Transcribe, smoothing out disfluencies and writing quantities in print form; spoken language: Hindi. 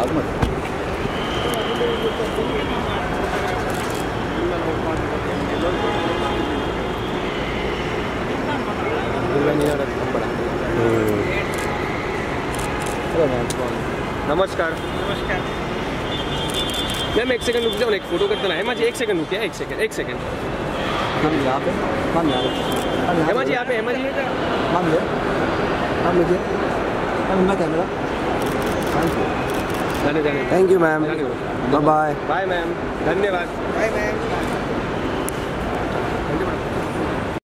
नमस्कार नमस्कार मैम, एक सेकंड रुक जाओ, एक फोटो करता है। हेमा जी एक सेकंड रुकिए, एक सेकंड हम यहाँ पे, हेमा जी यहाँ पे, हेमा जी मैम कैमरा जाने। Thank you ma'am, bye bye ma'am, धन्यवाद, बाय मैम।